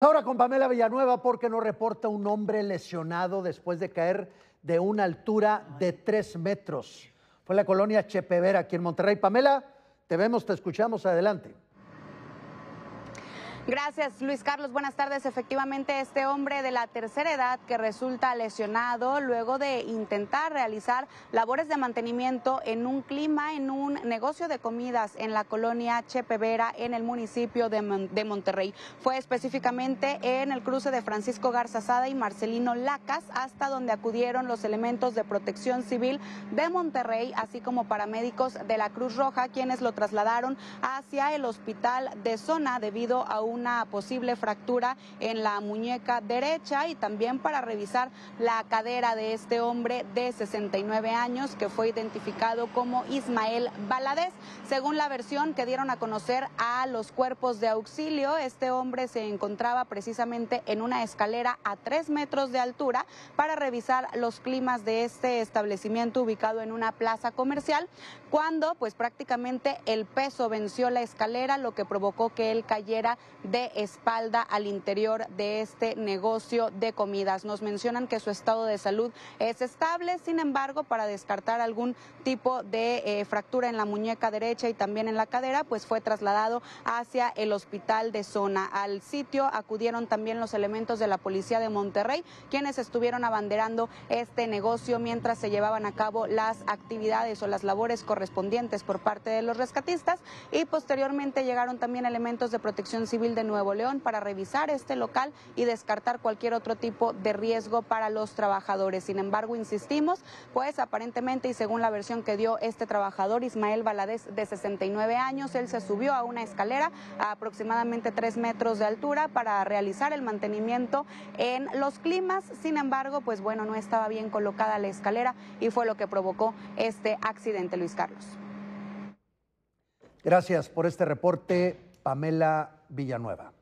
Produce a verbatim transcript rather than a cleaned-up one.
Ahora con Pamela Villanueva, porque nos reporta un hombre lesionado después de caer de una altura de tres metros. Fue en la colonia Chepevera, aquí en Monterrey. Pamela, te vemos, te escuchamos, adelante. Gracias, Luis Carlos. Buenas tardes. Efectivamente, este hombre de la tercera edad que resulta lesionado luego de intentar realizar labores de mantenimiento en un clima, en un negocio de comidas en la colonia Chepevera, en el municipio de, Mon- de Monterrey. Fue específicamente en el cruce de Francisco Garza Sada y Marcelino Lacas, hasta donde acudieron los elementos de protección civil de Monterrey, así como paramédicos de la Cruz Roja, quienes lo trasladaron hacia el hospital de zona debido a un una posible fractura en la muñeca derecha y también para revisar la cadera de este hombre de sesenta y nueve años que fue identificado como Ismael Valadez. Según la versión que dieron a conocer a los cuerpos de auxilio, este hombre se encontraba precisamente en una escalera a tres metros de altura para revisar los climas de este establecimiento ubicado en una plaza comercial, cuando pues prácticamente el peso venció la escalera, lo que provocó que él cayera de espalda al interior de este negocio de comidas. Nos mencionan que su estado de salud es estable, sin embargo, para descartar algún tipo de eh, fractura en la muñeca derecha y también en la cadera, pues fue trasladado hacia el hospital de zona. Al sitio acudieron también los elementos de la policía de Monterrey, quienes estuvieron abanderando este negocio mientras se llevaban a cabo las actividades o las labores correspondientes por parte de los rescatistas, y posteriormente llegaron también elementos de protección civil de Nuevo León para revisar este local y descartar cualquier otro tipo de riesgo para los trabajadores. Sin embargo, insistimos, pues aparentemente y según la versión que dio este trabajador, Ismael Valadez, de sesenta y nueve años, él se subió a una escalera a aproximadamente tres metros de altura para realizar el mantenimiento en los climas. Sin embargo, pues bueno, no estaba bien colocada la escalera y fue lo que provocó este accidente, Luis Carlos. Gracias por este reporte, Pamela Villanueva.